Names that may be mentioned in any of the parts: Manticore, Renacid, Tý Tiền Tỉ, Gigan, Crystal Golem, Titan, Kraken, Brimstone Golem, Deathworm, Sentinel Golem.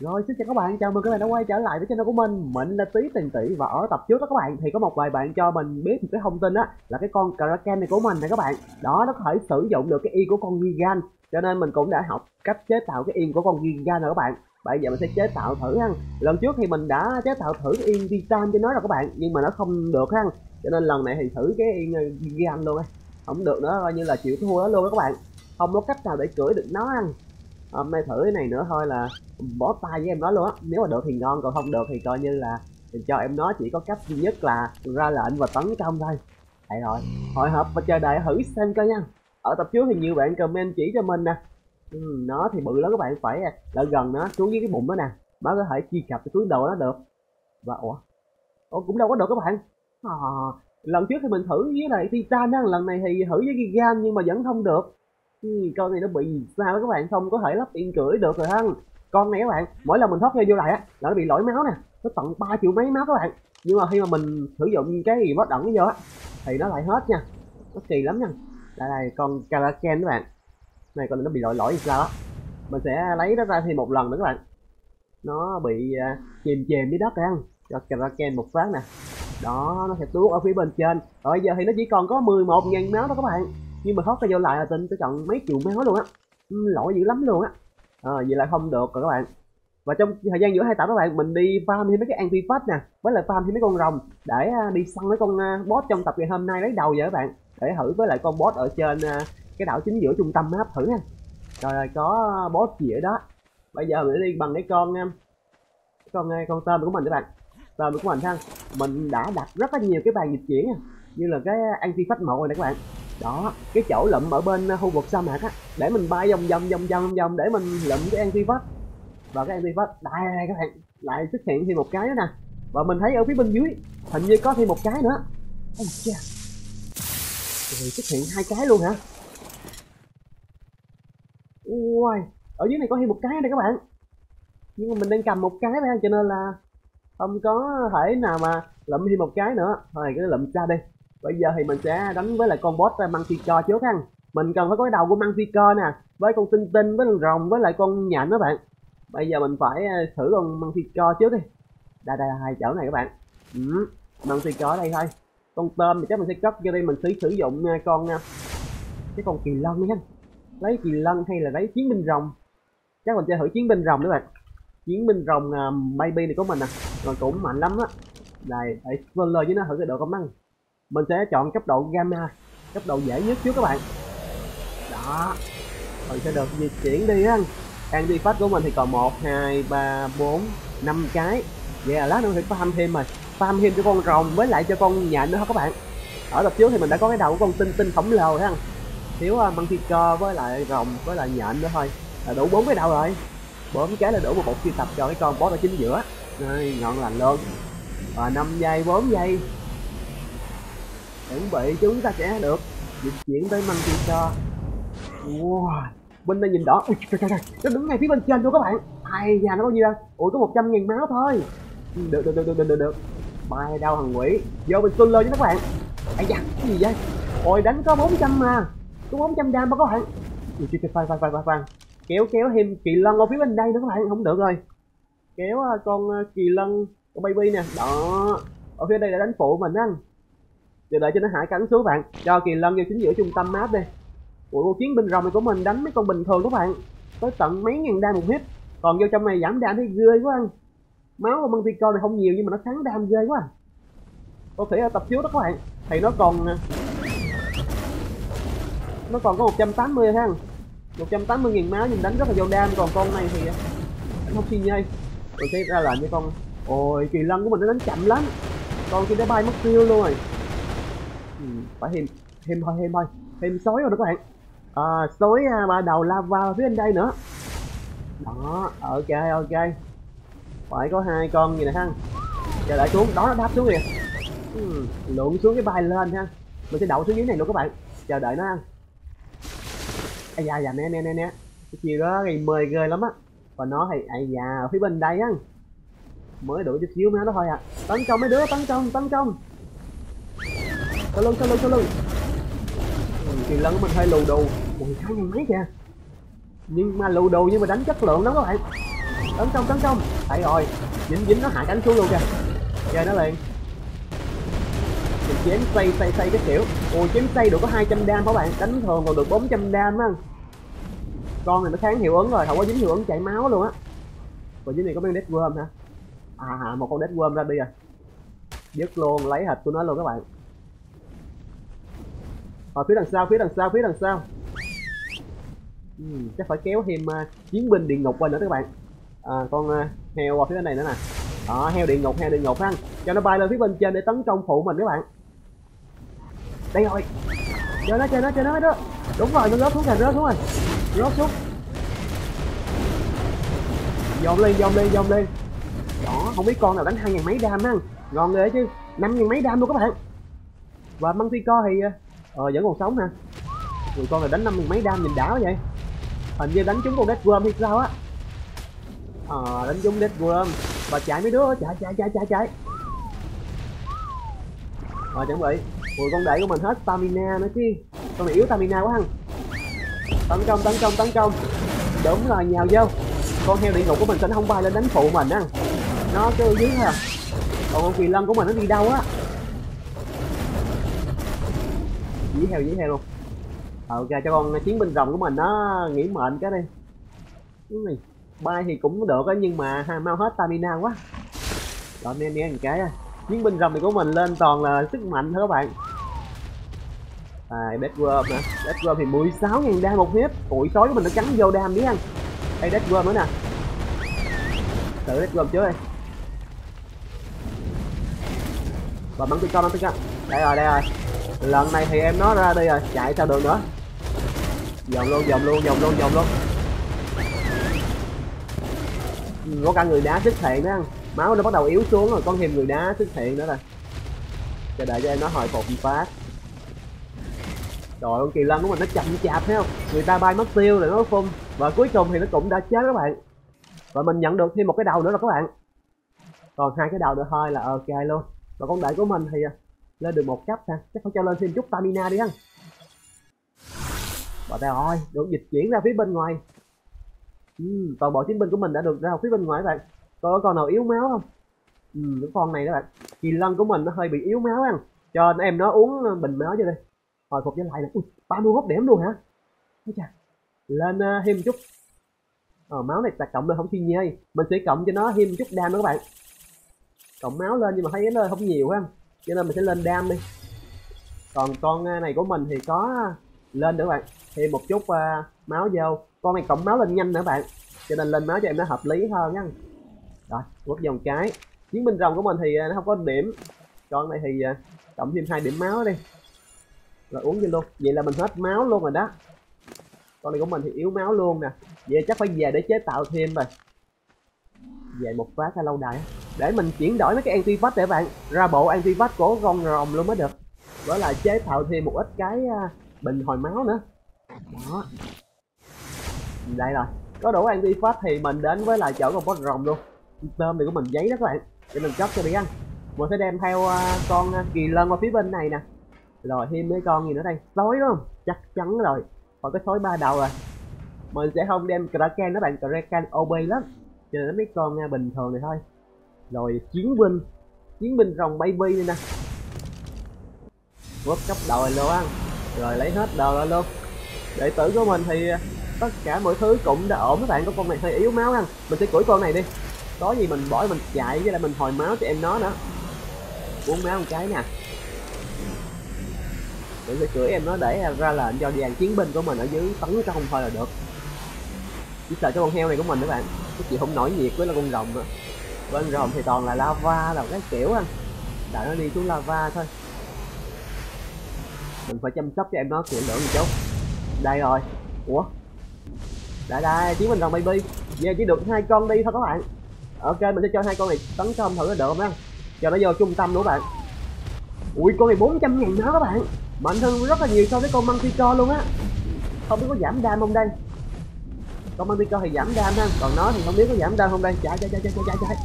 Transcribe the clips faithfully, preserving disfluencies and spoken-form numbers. Rồi xin chào các bạn, chào mừng các bạn đã quay trở lại với channel của mình. Mình là Tý Tiền Tỉ và ở tập trước đó các bạn thì có một vài bạn cho mình biết một cái thông tin á, là cái con Kraken này của mình này các bạn, đó nó có thể sử dụng được cái yên của con Gigan, cho nên mình cũng đã học cách chế tạo cái yên của con Gigan rồi các bạn. Bây giờ mình sẽ chế tạo thử ha. Lần trước thì mình đã chế tạo thử cái yên Titan cho nó rồi các bạn, nhưng mà nó không được ha, cho nên lần này thì thử cái yên Gigan luôn á, không được nữa, coi như là chịu thua đó luôn đó các bạn, không có cách nào để cưỡi được nó ăn. Hôm nay thử cái này nữa thôi là bó tay với em nó luôn á. Nếu mà được thì ngon, còn không được thì coi như là cho em nó chỉ có cách duy nhất là ra lệnh và tấn công thôi. Đấy rồi, hồi hộp và chờ đợi thử xem coi nha. Ở tập trước thì nhiều bạn comment chỉ cho mình nè, ừ, nó thì bự lắm các bạn, phải lại gần nó xuống với cái bụng đó nè mới có thể chi cặp cái túi đồ nó được. Và ủa, ủa cũng đâu có được các bạn à, lần trước thì mình thử với lại Titan, lần này thì thử với Gigan nhưng mà vẫn không được. Ừ, con này nó bị sao các bạn, không có thể lắp yên cưỡi được rồi ha. Con này các bạn, mỗi lần mình thoát ra vô lại á là nó bị lỗi máu nè, nó tận ba triệu mấy máu các bạn, nhưng mà khi mà mình sử dụng cái gì bất động vô á thì nó lại hết nha, nó kỳ lắm nha. Đây này con Kraken các bạn, này con này nó bị lỗi lỗi sao á, mình sẽ lấy nó ra thêm một lần nữa các bạn. Nó bị uh, chìm chìm dưới đất ăn cho Kraken một phát nè, đó nó sẽ tuốt ở phía bên trên. Rồi giờ thì nó chỉ còn có mười một nghìn máu đó các bạn, nhưng mà thoát ra vô lại là tính tới tận mấy triệu máu luôn á, lỗi dữ lắm luôn á. À, vậy là không được rồi các bạn. Và trong thời gian giữa hai tập các bạn, mình đi farm thêm mấy cái anti-fat nè, với lại farm thêm mấy con rồng để đi săn mấy con boss trong tập ngày hôm nay lấy đầu vậy các bạn, để thử với lại con boss ở trên cái đảo chính giữa trung tâm map thử nha. Rồi có boss gì ở đó. Bây giờ mình đi bằng cái con con con tên của mình các bạn, tên của mình ha. Mình đã đặt rất là nhiều cái bàn dịch chuyển như là cái anti-fat mộ này các bạn. Đó, cái chỗ lụm ở bên khu vực sa mạc á, để mình bay vòng vòng vòng vòng vòng để mình lụm cái anti-fat. Và cái anti-fat đây các bạn, lại xuất hiện thêm một cái nữa nè. Và mình thấy ở phía bên dưới hình như có thêm một cái nữa. Ôi cha. Rồi xuất hiện hai cái luôn hả? Ui, ở dưới này có thêm một cái nữa các bạn. Nhưng mà mình đang cầm một cái thôi cho nên là không có thể nào mà lụm thêm một cái nữa. Thôi cứ lụm ra đi. Bây giờ thì mình sẽ đánh với lại con boss Manticore trước ha. Mình cần phải có cái đầu của Manticore nè, với con tinh tinh, với con rồng, với lại con nhện đó bạn. Bây giờ mình phải thử con Manticore trước đi. Đây đây là hai chỗ này các bạn. Ừ, Manticore ở đây thôi. Con tôm thì chắc mình sẽ cất vô đây, mình sẽ sử dụng con cái con kỳ lân nha. Lấy kỳ lân hay là lấy chiến binh rồng? Chắc mình sẽ thử chiến binh rồng nữa bạn. Chiến binh rồng uh, baby này của mình nè, còn cũng mạnh lắm á. Đây, phải roller với nó thử cái độ con măng. Mình sẽ chọn cấp độ gamma, cấp độ dễ nhất trước các bạn. Đó, mình sẽ được di chuyển đi á. Anti-fat của mình thì còn một, hai, ba, bốn, năm cái. Vậy là lát nữa thì farm thêm rồi, farm thêm cho con rồng với lại cho con nhện nữa các bạn. Ở tập trước thì mình đã có cái đầu của con tinh tinh khổng lồ ha. Thiếu uh, Manticore với lại rồng với lại nhện nữa thôi là đủ bốn cái đầu rồi. Bốn cái là đủ một bộ siêu tập cho cái con boss ở chính giữa. Rồi, ngọn lành luôn. Và năm giây, bốn giây. Chuẩn bị chúng ta sẽ được dịch chuyển tới Manticore. Wow, bên đây nhìn đỏ. Ui, trời, trời, trời. Nó đứng ngay phía bên trên luôn các bạn. Ai da, nó bao nhiêu đây? Ủa có một trăm nghìn máu thôi. Được, được, được, được, được, được. Bay đau thằng quỷ. Vô mình xuân lên với các bạn. Ai da, cái gì vậy? Ôi đánh có bốn trăm mà. Có bốn trăm đam mà các bạn. Ui, trời, trời, phai, phai, phai, phai. Kéo, kéo thêm kỳ lân ở phía bên đây nữa các bạn. Không được rồi. Kéo con kỳ lân, con baby nè. Đó, ở phía đây đã đánh phụ mình anh. Giờ đợi cho nó hạ cánh xuống bạn, cho kỳ lân vô chính giữa trung tâm map đi. Ủa con chiến binh rồng này của mình đánh mấy con bình thường các bạn, tới tận mấy ngàn đam một hit. Còn vô trong này giảm đam thấy ghê quá anh. Máu của Manticore này không nhiều nhưng mà nó kháng đam ghê quá. Có thể ở tập trước đó các bạn, thì nó còn Nó còn có một trăm tám mươi ha, một trăm tám mươi nghìn máu nhưng đánh rất là vô đam. Còn con này thì đánh không xi nhê. Rồi sẽ ra lệnh cho con. Ôi kỳ lân của mình nó đánh chậm lắm. Con kia đã bay mất tiêu luôn rồi. Ừ, phải thêm thêm thôi thêm thôi thêm sói rồi đó các bạn. À, sói ba đầu lava phía bên đây nữa đó. Ok ok, phải có hai con gì nè ha. Chờ lại xuống đó, nó đáp xuống kìa. Ừ, lượn xuống cái bay lên ha. Mình sẽ đậu xuống dưới này luôn các bạn, chờ đợi nó ăn. Ai da da, né né né né cái chiều đó thì mười ghê lắm á. Còn nó thì ai da ở phía bên đây á, mới đuổi chút xíu nữa đó thôi à. Tấn công mấy đứa, tấn công tấn công. Sao lưng, sao lưng, sao lưng. Kỳ lân của mình hơi lù đù. Ui, sáu ngàn mấy kìa. Nhưng mà lù đù nhưng mà đánh chất lượng lắm các bạn. Tấn công, tấn công. Tại rồi, dính dính nó hạ cánh xuống luôn kìa. Chơi nó liền. Mình chém xây xây xây cái kiểu. Ôi chém xây được có hai trăm đam các bạn, đánh thường còn được bốn trăm đam á. Con này nó kháng hiệu ứng rồi, không có dính hiệu ứng chảy máu luôn á. Còn dưới này có mấy con Deathworm hả? À, một con Deathworm ra đi rồi. Dứt luôn, lấy hệt của nó luôn các bạn. Ở phía đằng sau, phía đằng sau, phía đằng sau. Ừ, chắc phải kéo thêm uh, chiến binh địa ngục qua nữa các bạn. À, con uh, heo qua phía bên này nữa nè. Đó, heo địa ngục, heo địa ngục anh. Cho nó bay lên phía bên trên để tấn công phụ mình các bạn. Đây rồi. Chơi nó, chơi nó, chơi nó đó. Đúng rồi, nó rớt xuống rồi, rớt xuống rồi. Rớt xuống. Dồn lên, dồn lên, dồn lên. Đó, không biết con nào đánh hai ngàn mấy đam á. Ngon ghê chứ, năm ngàn mấy đam luôn các bạn. Và Manticore thì ờ, vẫn còn sống nè. Người con này đánh năm ngàn mấy đam nhìn đảo vậy. Hình như đánh trúng con Deathworm hay sao á. Ờ, đánh trúng Deathworm. Và chạy mấy đứa, chạy chạy chạy chạy chạy. Rồi chuẩn bị. Ui con đệ của mình hết stamina nữa chứ. Con này yếu stamina quá hăng. Tấn công, tấn công, tấn công. Đúng rồi, nhào vô. Con heo địa ngục của mình sẽ không bay lên đánh phụ mình á. Nó cứ dưới thôi à. Còn con kỳ lân của mình nó đi đâu á. Dí heo, dí heo luôn. Ok, cho con chiến binh rồng của mình nó nghỉ mệnh cái đi. Bay thì cũng được á, nhưng mà mau hết stamina quá. Rồi nên nghe một cái chiến binh rồng này của mình lên toàn là sức mạnh thôi các bạn. À, Deathworm nè. Deathworm thì mười sáu ngàn đam một hiếp. Ủi sói của mình nó cắn vô đam đấy anh. Đây Deathworm nữa nè. Tự Deathworm trước đi. Và bắn tôi con, bắn tôi con. Đây rồi, đây rồi. Lần này thì em nó ra đi rồi, chạy sao được nữa. Dồn luôn, dồn luôn, dồn luôn, dồn luôn. Có cả người đá xuất hiện đó. Máu nó bắt đầu yếu xuống rồi, con thêm người đá xuất hiện nữa rồi. Chờ đợi cho em nó hồi phục một phát. Trời ơi, con kỳ lân của mình nó chậm chạp thấy không? Người ta bay mất tiêu rồi nó phun. Và cuối cùng thì nó cũng đã chết các bạn. Và mình nhận được thêm một cái đầu nữa rồi các bạn. Còn hai cái đầu nữa thôi là ok luôn. Và con đại của mình thì lên được một cấp ha, chắc phải cho lên thêm chút stamina đi ha. Và đây rồi, được dịch chuyển ra phía bên ngoài. Ừ, toàn bộ chiến binh của mình đã được ra phía bên ngoài các bạn. Coi có con nào yếu máu không? Ừ, cái con này các bạn. Kỳ lân của mình nó hơi bị yếu máu ăn. Cho nên em nó uống bình máu cho đi. Hồi phục với lại là ba mươi mốt điểm luôn hả? Chà. Lên uh, thêm một chút. Ờ, máu này ta cộng lên không thiên nhê. Mình sẽ cộng cho nó thêm một chút đam nữa các bạn. Cộng máu lên nhưng mà thấy nó không nhiều ha. Cho nên mình sẽ lên đam đi. Còn con này của mình thì có lên nữa các bạn. Thêm một chút uh, máu vô. Con này cộng máu lên nhanh nữa các bạn. Cho nên lên máu cho em nó hợp lý hơn nha. Rồi, quất vòng cái. Chiến binh rồng của mình thì nó không có điểm. Con này thì uh, cộng thêm hai điểm máu đi. Rồi uống vô luôn. Vậy là mình hết máu luôn rồi đó. Con này của mình thì yếu máu luôn nè. Vậy chắc phải về để chế tạo thêm rồi. Về một phát ra lâu đài. Để mình chuyển đổi mấy cái anti-vax để bạn. Ra bộ anti-vax của con rồng luôn mới được. Với lại chế tạo thêm một ít cái bình hồi máu nữa. Đó. Đây rồi. Có đủ anti-vax thì mình đến với lại chỗ con boss rồng luôn. Tôm này của mình giấy đó các bạn. Để mình cất cho bị ăn. Mình sẽ đem theo con kỳ lân qua phía bên này nè. Rồi thêm mấy con gì nữa đây. Sói đúng không? Chắc chắn rồi. Còn cái sói ba đầu rồi. Mình sẽ không đem Kraken đó bạn. Kraken ô pê lắm. Cho nên mấy con bình thường này thôi. Rồi chiến binh. Chiến binh rồng baby này nè. Vớt cấp đầu luôn á. Rồi lấy hết đầu ra luôn. Đệ tử của mình thì tất cả mọi thứ cũng đã ổn các bạn. Có con này hơi yếu máu anh. Mình sẽ cưỡi con này đi. Có gì mình bỏ mình chạy với lại mình hồi máu cho em nó nữa. Uống máu một cái nè. Mình sẽ cưỡi em nó để ra lệnh cho dàn chiến binh của mình ở dưới tấn trong thôi là được. Chỉ sợ cái con heo này của mình các bạn. Cái chị không nổi nhiệt với là con rồng nữa. Bên rồng thì toàn là lava là cái kiểu anh. Tại nó đi xuống lava thôi. Mình phải chăm sóc cho em nó kiểu lượng một chút. Đây rồi. Ủa. Đây đây, chiến binh rồng baby. Giờ chỉ được hai con đi thôi các bạn. Ok, mình sẽ cho hai con này tấn công thử được không đó. Cho nó vô trung tâm nữa các bạn. Ui con này bốn trăm ngàn máu các bạn. Mạnh hơn rất là nhiều so với con Manticore luôn á. Không biết có giảm đam không đây. Con Manticore thì giảm đam ha. Còn nó thì không biết có giảm đam không đây. Chạy chạy chạy chạy chạy chạy.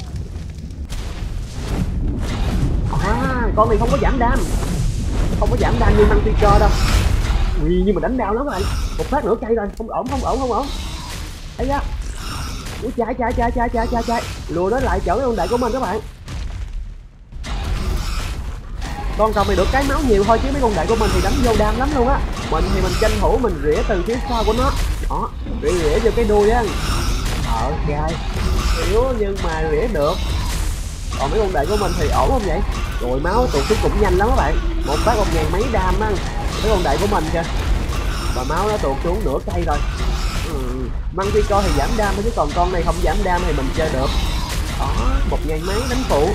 À con này không có giảm đam. Không có giảm đam như Manticore đâu. Ui nhưng mà đánh đau lắm các bạn. Một phát nữa cây rồi. Không ổn không ổn không ổn. Ấy da. Ủa chạy chạy chạy chạy chạy chạy chạy lùa nó lại chở ông đệ của mình các bạn. Con rồng này được cái máu nhiều thôi chứ mấy con đệ của mình thì đánh vô đam lắm luôn á. Mình thì mình tranh thủ mình rỉa từ phía sau của nó. Đó, rỉa rỉa vô cái đuôi á. Ờ gai yếu nhưng mà rỉa được. Còn mấy con đệ của mình thì ổn không vậy? Rồi máu tụt xuống cũng nhanh lắm các bạn. Một phát một ngàn mấy đam á. Mấy con đệ của mình kìa. Và máu nó tụt xuống nửa cây rồi. Ừ. Manticore thì giảm đam chứ còn con này không giảm đam thì mình chơi được. Đó, một ngàn mấy đánh phụ.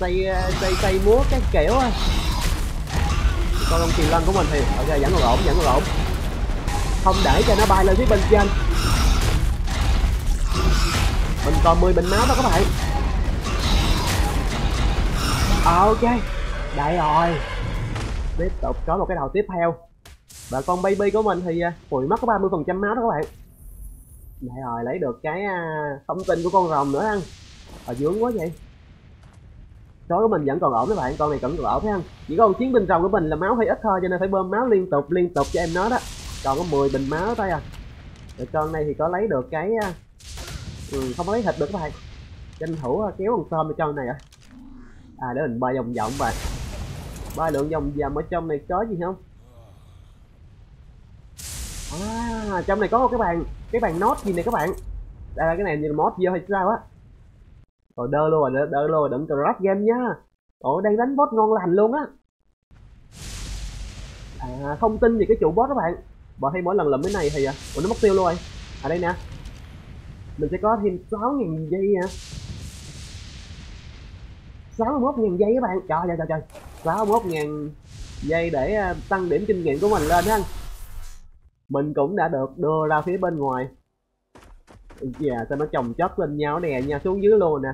Xây, xây, xây múa các kiểu. Con Long Kỳ Lân của mình thì ok vẫn còn ổn, vẫn còn ổn. Không để cho nó bay lên phía bên trên. Mình còn mười bình máu đó các bạn. Ok, đại rồi. Tiếp tục có một cái đầu tiếp theo. Và con baby của mình thì hồi mất có ba mươi phần trăm máu đó các bạn. Đại rồi, lấy được cái thông tin của con rồng nữa ăn. Ở dướng quá vậy. Số của mình vẫn còn ổn các bạn, con này vẫn còn ổn thấy không? Chỉ có chiến binh rồng của mình là máu hơi ít thôi cho nên phải bơm máu liên tục liên tục cho em nó đó. Còn có mười bình máu thôi à. Rồi con này thì có lấy được cái ừ, không có lấy thịt được các bạn. Tranh thủ kéo con tôm cho con này ạ. À để mình bay vòng vòng và bay lượng vòng vòng ở trong này có gì không? À trong này có một cái bàn, cái bàn nốt gì này các bạn. Đây là cái này như là mod vô hay sao á. Rồi đơ luôn rồi, đơ luôn rồi, đừng crash game nha. Ủa đang đánh boss ngon lành luôn á. À không tin gì cái trụ boss các bạn. Bởi hay mỗi lần làm cái này thì à, ủa nó mất tiêu luôn rồi. À đây nè. Mình sẽ có thêm sáu nghìn giây nè. sáu mươi mốt nghìn giây các bạn. Trời trời trời trời. sáu mươi mốt nghìn giây để tăng điểm kinh nghiệm của mình lên ha. Mình cũng đã được đưa ra phía bên ngoài. Dạ, yeah, sao nó chồng chất lên nhau nè, nha xuống dưới luôn nè.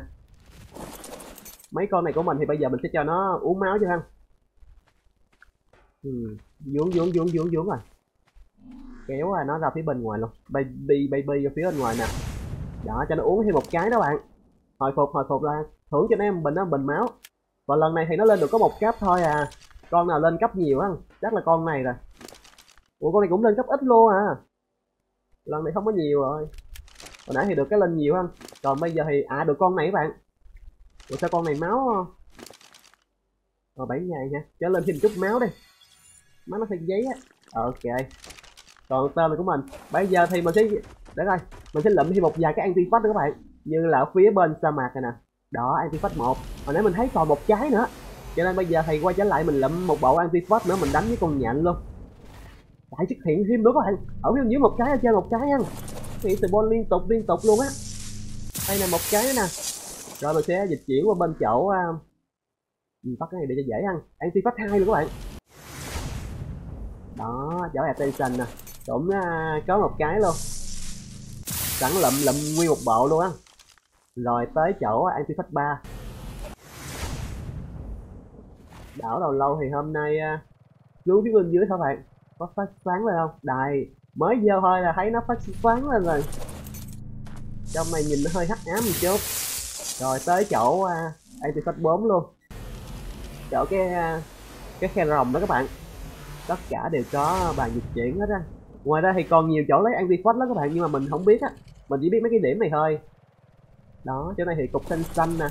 Mấy con này của mình thì bây giờ mình sẽ cho nó uống máu cho ha. Ừ, dướng dướng dướng dướng dướng rồi. Kéo à, nó ra phía bên ngoài luôn. Baby baby ra phía bên ngoài nè. Đó, cho nó uống thêm một cái đó bạn. Hồi phục hồi phục ra, thưởng cho nó em bình đó, bình máu. Và lần này thì nó lên được có một cấp thôi à. Con nào lên cấp nhiều á, chắc là con này rồi. Ủa con này cũng lên cấp ít luôn à. Lần này không có nhiều rồi. Hồi nãy thì được cái lên nhiều không? Còn bây giờ thì... À được con này các bạn. Ủa sao con này máu... Rồi bảy ngày nha. Trở lên thêm chút máu đi. Máu nó thêm giấy á. Ok. Còn tên này của mình. Bây giờ thì mình sẽ... Để coi. Mình sẽ lượm thêm một vài cái anti-fact nữa các bạn. Như là ở phía bên sa mạc này nè. Đó anti-fact một. Hồi nãy mình thấy còn một trái nữa. Cho nên bây giờ thì quay trở lại mình lượm một bộ anti-fact nữa. Mình đánh với con nhện luôn. Đại xuất hiện thêm nữa các bạn. Ở phía dưới một cái, ở trên một cái nha. Thì từ bon liên tục liên tục luôn á. Đây là một cái nè. Rồi mình sẽ dịch chuyển qua bên chỗ mình phát cái này để cho dễ ăn. Anti phát hai luôn các bạn. Đó, chỗ attention nè. Cũng có một cái luôn. Sẵn lụm lụm nguyên một bộ luôn á. Rồi tới chỗ anti phát ba. Đảo đầu lâu thì hôm nay xuống phía bên dưới thôi các bạn. Có phát sáng lên không? Đài mới vô thôi là thấy nó phát sáng lên rồi. Trong này nhìn nó hơi hắc ám một chút. Rồi tới chỗ anti-fact bốn luôn. Chỗ cái uh, cái khe rồng đó các bạn. Tất cả đều có bàn dịch chuyển hết á. Ngoài ra thì còn nhiều chỗ lấy anti-fact lắm các bạn. Nhưng mà mình không biết á. Mình chỉ biết mấy cái điểm này thôi. Đó, chỗ này thì cục xanh xanh nè.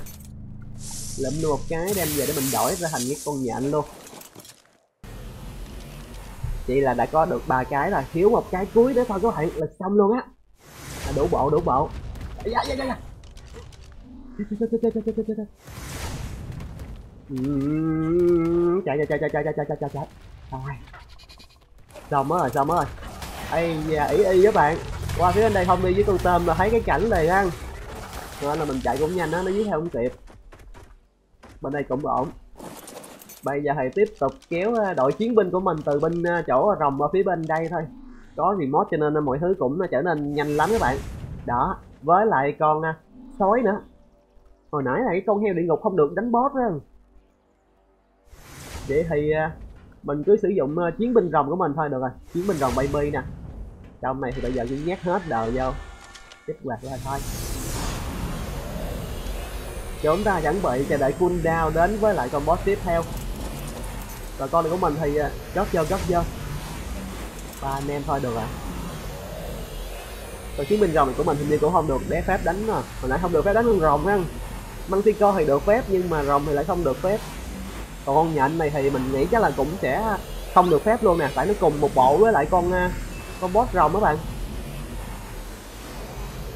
Lượm được một cái đem về để mình đổi ra thành cái con nhện luôn. Vậy là đã có được ba cái rồi, thiếu một cái cuối nữa thôi các bạn là xong luôn á. Đủ bộ đủ bộ. Dạ dạ dạ. Chạy chạy chạy chạy chạy chạy chạy chạy. Rồi. Xong rồi xong rồi. Ây da ý y các bạn. Qua phía bên đây không đi với con tôm là thấy cái cảnh này ăn. Nên là mình chạy cũng nhanh á, nó dưới theo không kịp. Bên đây cũng ổn. Bây giờ thì tiếp tục kéo đội chiến binh của mình từ bên chỗ rồng ở phía bên đây thôi. Có remote cho nên mọi thứ cũng trở nên nhanh lắm các bạn. Đó, với lại con sói nữa. Hồi nãy là cái con heo địa ngục không được đánh boss đó. Vậy thì mình cứ sử dụng chiến binh rồng của mình thôi được rồi. Chiến binh rồng baby nè. Trong này thì bây giờ cứ nhét hết đời vô. Kích hoạt lại thôi. Chúng ta chuẩn bị chờ đợi cooldown đến với lại con boss tiếp theo. Rồi con này của mình thì góp vô góp vô ba anh em thôi được ạ. Còn chiến binh rồng của mình hình như cũng không được để phép đánh mà. Hồi nãy không được phép đánh con rồng á. Manticore thì được phép nhưng mà rồng thì lại không được phép. Còn con nhện này thì mình nghĩ chắc là cũng sẽ không được phép luôn nè, tại nó cùng một bộ với lại con con boss rồng các bạn,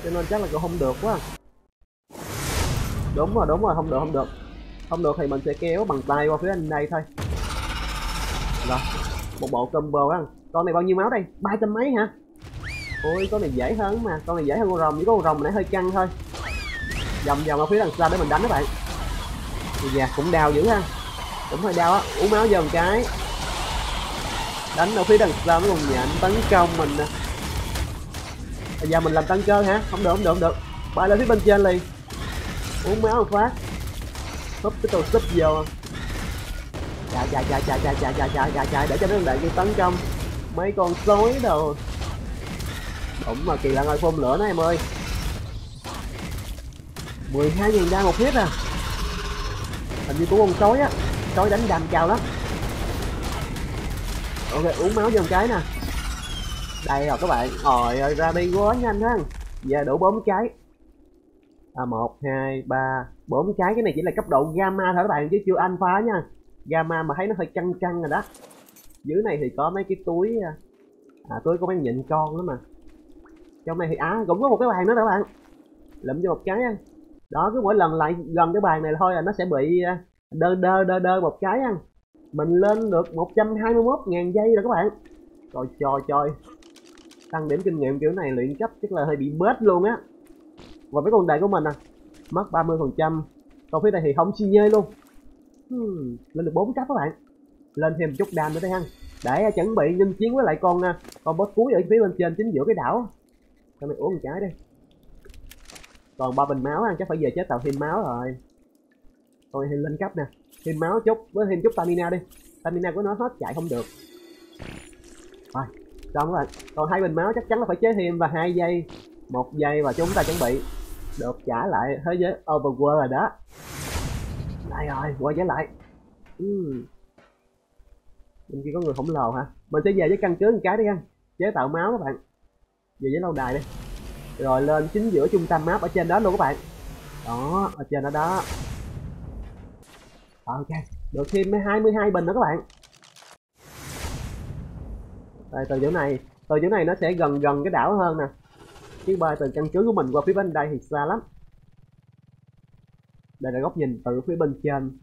cho nên chắc là cũng không được quá. Đúng rồi, đúng rồi, không được, không được. Không được thì mình sẽ kéo bằng tay qua phía anh đây thôi. Rồi, một bộ combo á. Con này bao nhiêu máu đây? ba trăm mấy hả? Ôi, con này dễ hơn mà. Con này dễ hơn con rồng, chỉ có con rồng nãy hơi căng thôi. Vòng vòng ở phía đằng sau để mình đánh các bạn. Dạ, cũng đau dữ ha. Cũng hơi đau á, uống máu dần cái. Đánh ở phía đằng sau nó còn nhện tấn công mình nè. Bây giờ mình làm tăng cơ hả? Không được, không được, không được. Bay lên phía bên trên liền. Uống máu một phát. Húp cái tô súp vô. Chạy chạy chạy chạy chạy chạy chạy chạy chạy chạy để cho nó đạn đi tấn công. Mấy con sói đồ. Đúng mà kỳ lạ ơi, phun lửa nó em ơi. mười hai nghìn ra một hit à. Hình như của con sói á. Sói đánh đam cao lắm. Ok, uống máu vô một cái nè. Đây rồi các bạn. Ôi ơi, ra đi quá nhanh ha. Giờ đủ bốn cái. À, một, hai, ba, bốn cái. Cái này chỉ là cấp độ gamma thôi các bạn, chứ chưa alpha nha. Gamma mà thấy nó hơi căng căng rồi đó. Dưới này thì có mấy cái túi. À, túi có mấy nhịn con lắm mà. Trong này thì á, à, cũng có một cái bàn nữa đó các bạn. Lụm cho một cái. Đó, cứ mỗi lần lại gần cái bàn này thôi là nó sẽ bị đơ đơ đơ đơ một cái. Mình lên được một trăm hai mươi mốt nghìn giây rồi các bạn. Trời trời trời. Tăng điểm kinh nghiệm kiểu này luyện cấp chắc là hơi bị bết luôn á. Và với con đại của mình à, mất ba mươi phần trăm. Còn phía đây thì không xi nhê luôn. Hmm, lên được bốn cấp các bạn. Lên thêm một chút đam nữa đây ha. Để chuẩn bị nghênh chiến với lại con con boss cuối ở phía bên trên chính giữa cái đảo. Cho mình uống một cái đi. Còn ba bình máu ha, chắc phải về chế tạo thêm máu rồi. Thôi thì lên cấp nè. Thêm máu chút với thêm chút stamina đi. Stamina của nó hết chạy không được. Rồi, xong các bạn. Còn hai bình máu chắc chắn là phải chế thêm và hai giây, một giây và chúng ta chuẩn bị được trả lại thế giới overworld rồi đó. Đây rồi, quay trở lại. Uhm. Bên kia có người khổng lồ hả? Mình sẽ về với căn cứ một cái đi ha. Chế tạo máu các bạn. Về với lâu đài đi. Rồi lên chính giữa trung tâm map ở trên đó luôn các bạn. Đó, ở trên đó đó. Ok, được thêm hai mươi hai bình nữa các bạn. Đây, từ chỗ này, từ chỗ này nó sẽ gần gần cái đảo hơn nè. Chứ bay từ căn cứ của mình qua phía bên đây thì xa lắm. Đây là góc nhìn từ phía bên trên.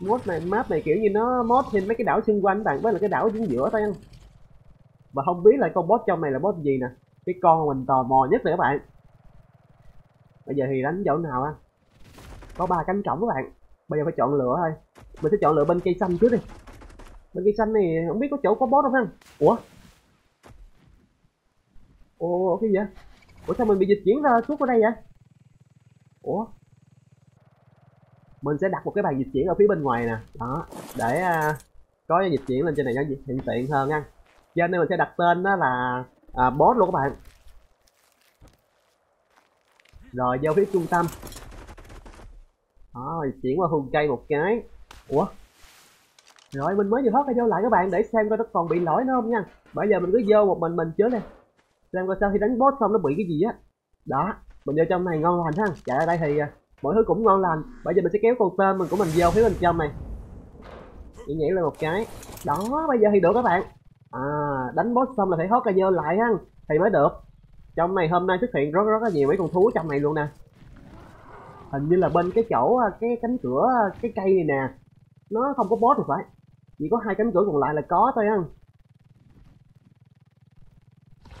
Mod này, map này kiểu như nó mod thêm mấy cái đảo xung quanh các bạn, với là cái đảo chính giữa thôi. Và không biết là con boss trong này là boss gì nè. Cái con mình tò mò nhất này các bạn. Bây giờ thì đánh chỗ nào ha? Có ba cánh cổng các bạn. Bây giờ phải chọn lựa thôi. Mình sẽ chọn lựa bên cây xanh trước đi. Bên cây xanh này không biết có chỗ có boss không ha. Ủa? Ủa cái gì vậy? Ủa sao mình bị dịch chuyển ra suốt ở đây vậy? Ủa? Mình sẽ đặt một cái bàn dịch chuyển ở phía bên ngoài nè. Đó, để uh, có dịch chuyển lên trên này cho tiện tiện hơn ha. Trên đây mình sẽ đặt tên đó là uh, boss luôn các bạn. Rồi giao phía trung tâm. Đó, dịch chuyển qua hùng cây một cái. Ủa? Rồi mình mới vừa thoát ra vô lại các bạn, để xem coi nó còn bị lỗi nữa không nha. Bây giờ mình cứ vô một mình mình trước nè. Xem coi sau khi đánh boss xong nó bị cái gì á. Đó, mình vô trong này ngon lành ha. Chạy ra đây thì mọi thứ cũng ngon lành. Bây giờ mình sẽ kéo con tôm mình của mình vô phía bên trong này. Nhảy nhảy lên một cái. Đó, bây giờ thì được các bạn. À, đánh boss xong là phải thoát ra vô lại ha, thì mới được. Trong này hôm nay xuất hiện rất rất là nhiều mấy con thú trong này luôn nè. Hình như là bên cái chỗ cái cánh cửa cái cây này nè, nó không có boss thì phải. Chỉ có hai cánh cửa còn lại là có thôi ha.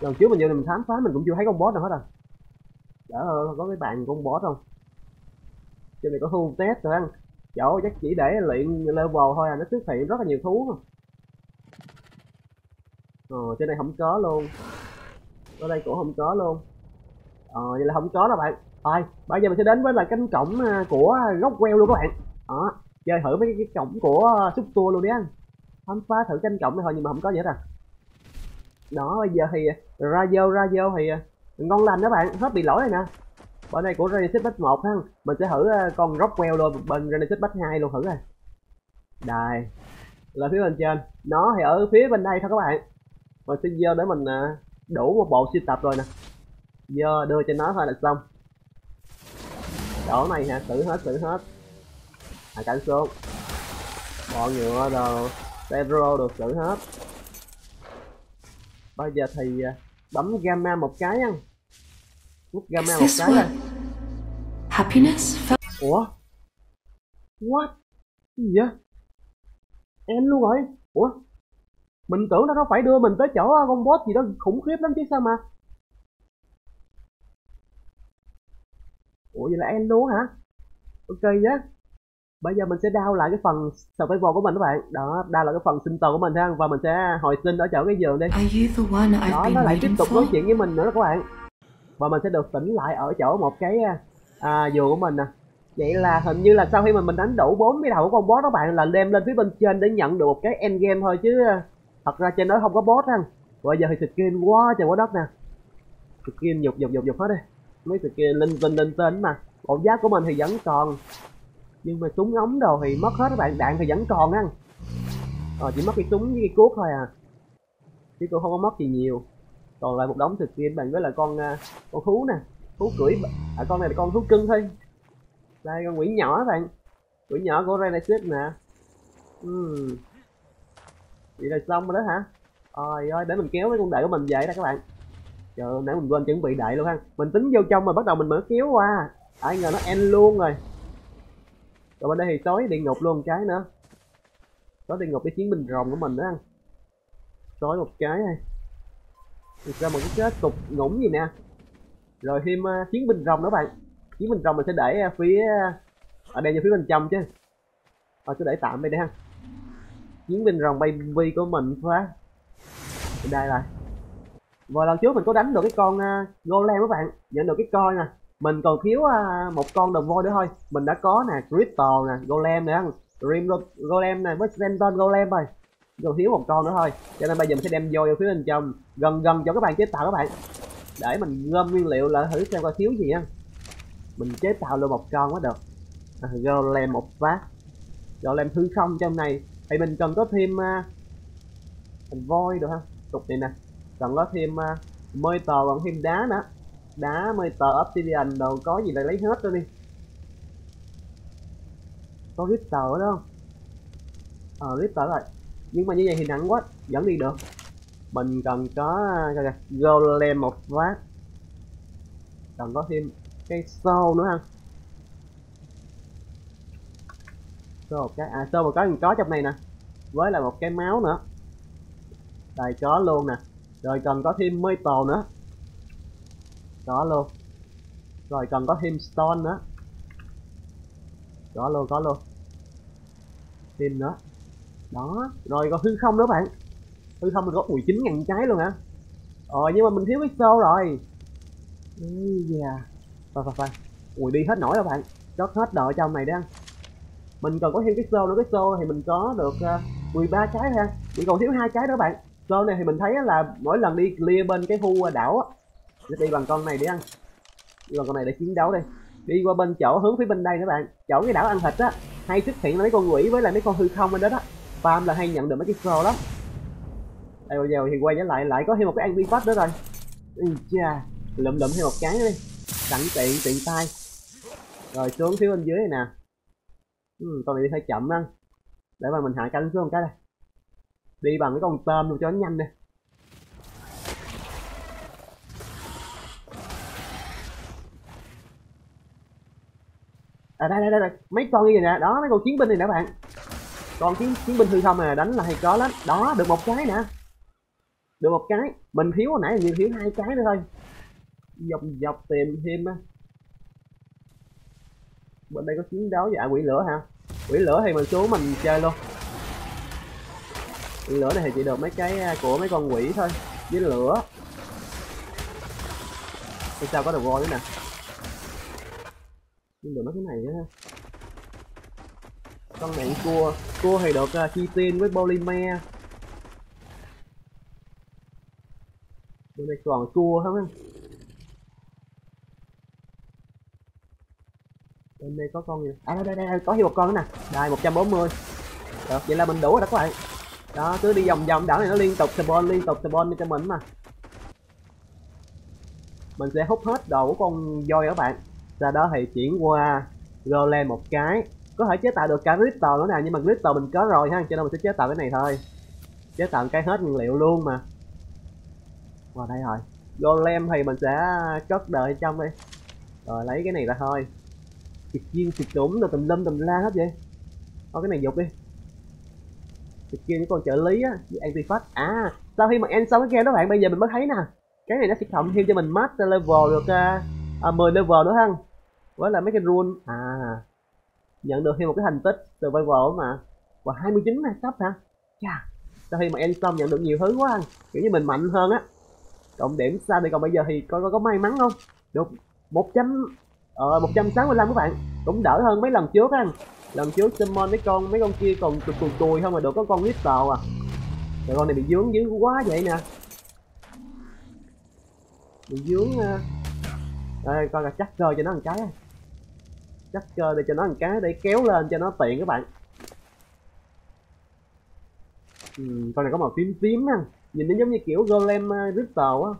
Lần trước mình vô mình khám phá mình cũng chưa thấy con boss nào hết à. Đỡ có cái bàn con boss không? Trên này có thu test rồi ăn. Chỗ chắc chỉ để luyện level thôi à, nó xuất hiện rất là nhiều thú mà. Ờ, trên này không có luôn. Ở đây cũng không có luôn. Ờ, vậy là không có đâu bạn. Rồi, bây giờ mình sẽ đến với là cánh cổng của góc queo luôn các bạn. Đó, chơi thử mấy cái cổng của xúc tua luôn đi anh. Khám phá thử cánh cổng này thôi nhưng mà không có gì hết à. Đó, bây giờ thì ra vô ra vô thì ngon lành đó bạn, hết bị lỗi này nè. Bên này của Renacid batch một ha, mình sẽ thử con Rockwell luôn, bên Renacid batch hai luôn thử này. Đây, là phía bên trên, nó thì ở phía bên đây thôi các bạn. Mình sẽ vô để mình đủ một bộ sưu tập rồi nè, giờ đưa cho nó thôi là xong. Đổ này hả, xử hết xử hết à, cảnh xuống bọ nhựa đồ, pedro đồ xử hết. Bây giờ thì bấm gamma một cái ăn, nút gamma một cái ăn. Ủa what gì vậy em luôn rồi. Ủa mình tưởng nó phải đưa mình tới chỗ con boss gì đó khủng khiếp lắm chứ sao mà. Ủa vậy là em luôn hả? Ok nhá. Bây giờ mình sẽ down lại cái phần survival của mình các bạn. Đó, down lại cái phần sinh tồn của mình ha, và mình sẽ hồi sinh ở chỗ cái giường đi. Đó, nó lại tiếp tục nói chuyện với mình nữa đó các bạn. Và mình sẽ được tỉnh lại ở chỗ một cái à, giường của mình nè. Vậy là hình như là sau khi mình mình đánh đủ bốn mươi đầu của con boss các bạn là đem lên phía bên trên để nhận được một cái endgame thôi, chứ thật ra trên đó không có boss ha. Bây giờ thì skin quá trời quá đất nè. Skin nhục nhục nhục nhục hết đi. Mấy skin linh tinh linh tinh mà. Bộ giáp của mình thì vẫn còn, nhưng mà súng ống đồ thì mất hết các bạn, đạn thì vẫn còn á. Rồi chỉ mất cái súng với cái cuốc thôi à, chứ tôi không có mất gì nhiều. Còn lại một đống skin bạn, với là con con thú nè, thú cưỡi à, con này là con thú cưng thôi. Đây con quỷ nhỏ các bạn, quỷ nhỏ của Renacid nè. uhm. Vậy là xong rồi đó hả? Rồi ơi, để mình kéo cái con đệ của mình về đây các bạn. Trời ơi, nãy mình quên chuẩn bị đại luôn ha. Mình tính vô trong mà bắt đầu mình mở kéo qua. Ai ngờ nó end luôn rồi. Rồi bên đây thì tối địa ngục luôn một cái nữa. Tối địa ngục cái chiến binh rồng của mình nữa ha. Tối một cái này. Được ra một cái kết cục ngủng gì nè. Rồi thêm uh, chiến binh rồng nữa bạn. Chiến binh rồng mình sẽ để uh, phía ở đây, như phía bên trong chứ. Rồi sẽ để tạm đây đi ha. Chiến binh rồng baby của mình quá. Đây là vừa lần trước mình có đánh được cái con uh, golem các bạn, nhận được cái coi nè. Mình còn thiếu uh, một con đồng voi nữa thôi. Mình đã có nè, Crystal nè, Golem nè, Rim Golem nè, với Sentinel Golem rồi. Còn thiếu một con nữa thôi. Cho nên bây giờ mình sẽ đem vô vô phía bên trong, gần gần cho các bạn chế tạo các bạn. Để mình gom nguyên liệu là thử xem coi thiếu gì á. Mình chế tạo luôn một con mới được. À, Golem một phát. Golem hư không trong này. Thì mình cần có thêm uh, thành voi được ha. Cục này nè. Còn có thêm uh, mây tờ, còn thêm đá nữa. Đá, mây tờ, obsidian, đồ có gì lại lấy hết rồi đi. Có Crystal ở đó không? Ờ, Crystal rồi. Nhưng mà như vậy thì nặng quá, vẫn đi được. Mình cần có uh, golem một phát. Cần có thêm cái xô nữa ha. Xô một cái, à xô một cái mình có trong này nè. Với là một cái máu nữa. Đây có luôn nè. Rồi cần có thêm metal nữa. Có luôn. Rồi cần có thêm stone nữa. Có luôn, có luôn. Thêm nữa. Đó, rồi còn hư không nữa bạn. Hư không mình có mười chín nghìn trái luôn hả? Rồi nhưng mà mình thiếu cái xô rồi. Ây da. Phải phải phải. Ui đi hết nổi rồi bạn. Chót hết đợi trong này đó. Mình cần có thêm cái xô nữa, cái xô thì mình có được uh, mười ba trái ha. Chỉ còn thiếu hai trái nữa bạn. Con này thì mình thấy là mỗi lần đi clear bên cái khu đảo sẽ đi bằng con này để ăn, đi bằng con này để chiến đấu. Đi đi qua bên chỗ hướng phía bên đây các bạn, chỗ cái đảo ăn thịt á, hay xuất hiện mấy con quỷ với lại mấy con hư không bên đó đó. Farm là hay nhận được mấy cái scroll lắm. Đây bây giờ thì quay trở lại, lại có thêm một cái anti phát nữa rồi. Ui cha, lụm lụm thêm một cái nữa đi, sẵn tiện tiện tay. Rồi xuống phía bên dưới này nè. Ừ, con này đi hơi chậm ăn, để mà mình hạ cánh xuống một cái đây. Đi bằng cái con tôm luôn cho nó nhanh đi. À đây đây đây, đây. Mấy con như vậy nè, đó mấy con chiến binh này nè bạn. Con chiến chiến binh hư không này đánh là hay có lắm. Đó, được một cái nè. Được một cái, mình thiếu hồi nãy mình thiếu hai cái nữa thôi. Dọc dọc tìm thêm á. Bên đây có chiến đấu với dạ, quỷ lửa hả? Quỷ lửa thì mình xuống mình chơi luôn. Lửa này thì chỉ được mấy cái của mấy con quỷ thôi, với lửa. Thì sao có được voi nữa nè. Nhưng được mấy cái này nữa. Con này cua, cua thì được uh, chitin với polymer. Bên này còn cua không á. Bên đây có con gì? À đây đây, đây có thêm một con nữa nè. Đây một trăm bốn mươi. Được, vậy là mình đủ rồi đó các bạn. Đó, cứ đi vòng vòng đảo này nó liên tục spawn liên tục spawn cho mình mà. mình sẽ hút hết đồ của con voi các bạn. Sau đó thì chuyển qua golem một cái. Có thể chế tạo được cả crystal nữa nè, nhưng mà crystal mình có rồi ha, cho nên mình sẽ chế tạo cái này thôi. Chế tạo cái hết nguyên liệu luôn mà. Vào đây rồi. Golem thì mình sẽ cất đợi trong đi. Rồi lấy cái này ra thôi. Xịt viên xịt đủng rồi tùm lum tùm la hết vậy. Thôi cái này dục đi. Xịt kia những con trợ lý á, với antifact. À, sau khi mà end xong cái game đó bạn, bây giờ mình mới thấy nè. Cái này nó sẽ cộng thêm cho mình max level được uh, à, mười level nữa ha. Với là mấy cái rune. À, nhận được thêm một cái thành tích survival mà. Và hai mươi chín này sắp hả? Chà, sau khi mà end xong nhận được nhiều thứ quá anh. Kiểu như mình mạnh hơn á. Cộng điểm sao thì còn bây giờ thì coi coi có may mắn không? Được một trăm sáu mươi lăm các bạn. Cũng đỡ hơn mấy lần trước anh. Lần trước summon mấy con mấy con kia còn tụi tụi không mà được có con crystal à. Rồi con này bị dướng dữ quá vậy nè. Bị dướng uh... Đây coi là chắc cơ cho nó một cái. Chắc cơ để cho nó một cái để kéo lên cho nó tiện các bạn. Ừ, con này có màu tím tím ha. Nhìn nó giống như kiểu golem crystal á.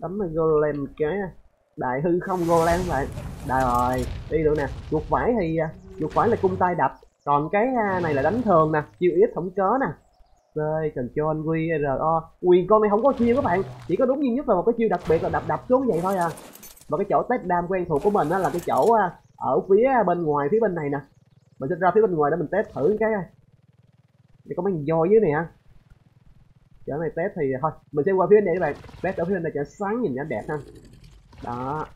Tấm golem cái đại hư không golem các bạn. Đại rồi, đi được nè. Chuột vải thì chuột vải là cung tay đập, còn cái này là đánh thường nè, chiêu ít không có nè. Rồi Control W R O. Quyền con này không có chiêu các bạn, chỉ có đúng duy nhất là một cái chiêu đặc biệt là đập đập xuống vậy thôi à. Và cái chỗ test dam quen thuộc của mình á là cái chỗ ở phía bên ngoài phía bên này nè. Mình sẽ ra phía bên ngoài để mình test thử cái này. Để có mấy con voi dưới này hả? Chỗ này test thì thôi, mình sẽ qua phía bên này các bạn. Test ở phía bên này cho sáng nhìn nó đẹp ha. Đó.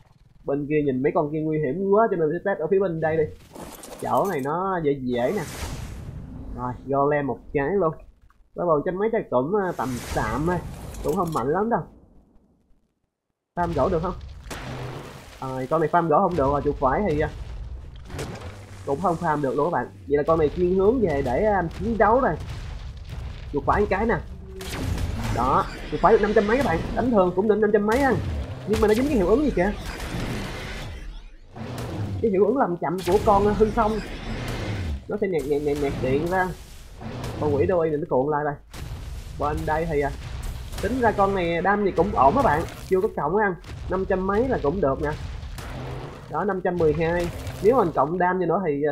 Bên kia nhìn mấy con kia nguy hiểm quá cho nên mình sẽ test ở phía bên đây đi. Chỗ này nó dễ dễ nè. Rồi, golem một cái luôn. Với bầu trăm mấy trái cũng tầm tạm thôi, cũng không mạnh lắm đâu. Farm gỗ được không? Rồi, con này farm gỗ không được rồi, chuột phải thì cũng không farm được luôn các bạn. Vậy là con này chuyên hướng về để chiến đấu này. Chuột phải một cái nè. Đó, chuột phải được năm trăm mấy các bạn, đánh thường cũng được năm trăm mấy ha. Nhưng mà nó dính cái hiệu ứng gì kìa. Cái hiệu ứng làm chậm của con hư không. Nó sẽ nhạc nhạc nhạc nhạc điện ra. Con quỷ đôi này nó cuộn lại đây. Bên đây thì à, tính ra con này đam gì cũng ổn các bạn. Chưa có cộng ăn năm trăm mấy là cũng được nè. Đó năm trăm mười hai. Nếu mình cộng đam cho nữa thì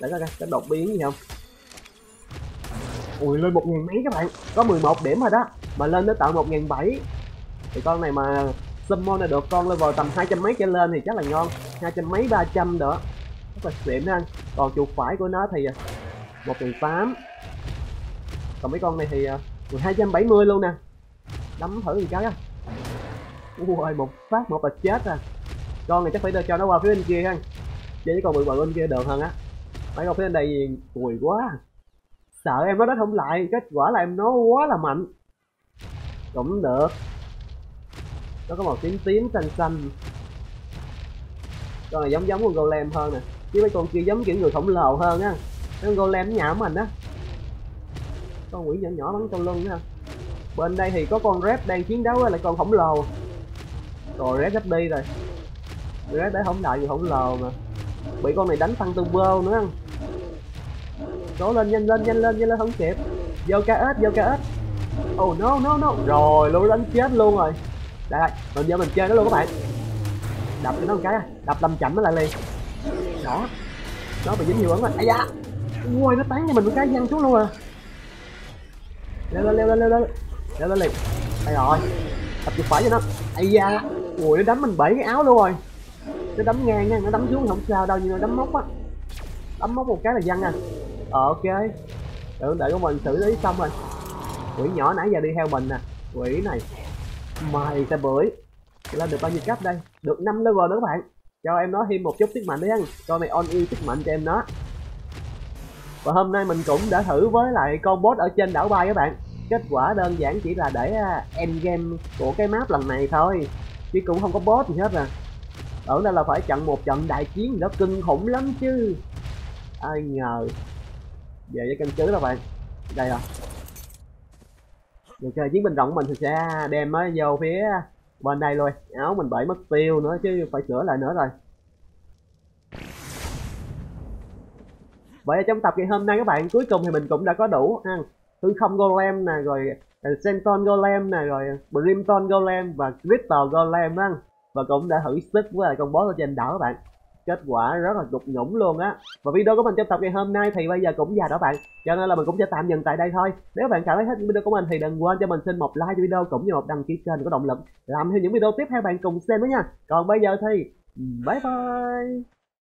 để coi cái đột biến gì không. Ui lên một ngàn mấy các bạn. Có mười một điểm rồi đó. Mà lên tới tận một ngàn bảy. Thì con này mà summon này được con level tầm hai trăm mấy trở lên thì chắc là ngon. Hai trăm mấy ba trăm nữa. Rất là xịn đó anh. Còn chuột phải của nó thì một ngàn tám. Còn mấy con này thì hai trăm bảy mươi luôn nè. Đấm thử một cái á. Ui một phát một là chết à. Con này chắc phải đưa cho nó qua phía bên kia ha. Chứ còn bự bự bên kia được hơn á. Mấy con phía bên đây cùi quá. Sợ em nó đánh không lại. Kết quả là em nó quá là mạnh. Cũng được. Nó có màu tím tím xanh xanh. Con này giống giống con golem hơn nè. Chứ mấy con kia giống kiểu người khổng lồ hơn á. Mấy con golem nó nhảm mình á. Con quỷ nhỏ nhỏ bắn trong lưng ha. Bên đây thì có con rep đang chiến đấu với lại con khổng lồ. Rồi rep sắp đi rồi. Rep để không đại gì khổng lồ mà. Bị con này đánh tăng turbo nữa không. Cố lên nhanh lên nhanh lên nhanh lên không kịp. Vô ca ét vô ca ét. Oh no no no. Rồi luôn đánh chết luôn rồi. Đây rồi, mình vô mình chơi nó luôn các bạn. Đập cho nó một cái, đập làm chậm nó lại liền. Đó. Nó bị dính hiệu ứng rồi. Ây da. Ui nó tán cho mình một cái văng xuống luôn à. Leo lên leo lên leo lên. Leo lên liền. Đây rồi. Đập chuột phải cho nó. Ây da. Ui nó đấm mình bể cái áo luôn rồi. Nó đấm ngang nha, nó đấm xuống không sao đâu nhưng nó đấm móc á. Đấm móc một cái là văng à. Ờ ok. Để, đợi của mình xử lý xong rồi. Quỷ nhỏ nãy giờ đi theo mình nè. Quỷ này. Mày ta bưởi. Lên được bao nhiêu cấp đây? Được năm level nữa các bạn. Cho em nó thêm một chút sức mạnh đi anh. Cho mày on yêu sức mạnh cho em nó. Và hôm nay mình cũng đã thử với lại con boss ở trên đảo bay các bạn. Kết quả đơn giản chỉ là để end game của cái map lần này thôi. Chứ cũng không có boss gì hết à. Tưởng ra là phải trận một trận đại chiến nó kinh khủng lắm chứ. Ai ngờ. Về với căn cứ các bạn. Đây rồi. Được chơi chiến binh rộng mình thì sẽ đem nó vô phía bên đây luôn. Áo mình bể mất tiêu nữa chứ phải sửa lại nữa rồi. Vậy trong tập ngày hôm nay các bạn, cuối cùng thì mình cũng đã có đủ ăn hư không golem nè, rồi Sentinel Golem này, rồi Brimstone Golem và Crystal Golem á. Và cũng đã thử sức với con boss ở trên đảo các bạn, kết quả rất là nhục nhũng luôn á. Và video của mình trong tập ngày hôm nay thì bây giờ cũng già đó bạn, cho nên là mình cũng sẽ tạm dừng tại đây thôi. Nếu bạn cảm thấy thích video của mình thì đừng quên cho mình xin một like cho video cũng như một đăng ký kênh có động lực làm thêm những video tiếp theo bạn cùng xem nữa nha. Còn bây giờ thì bye bye.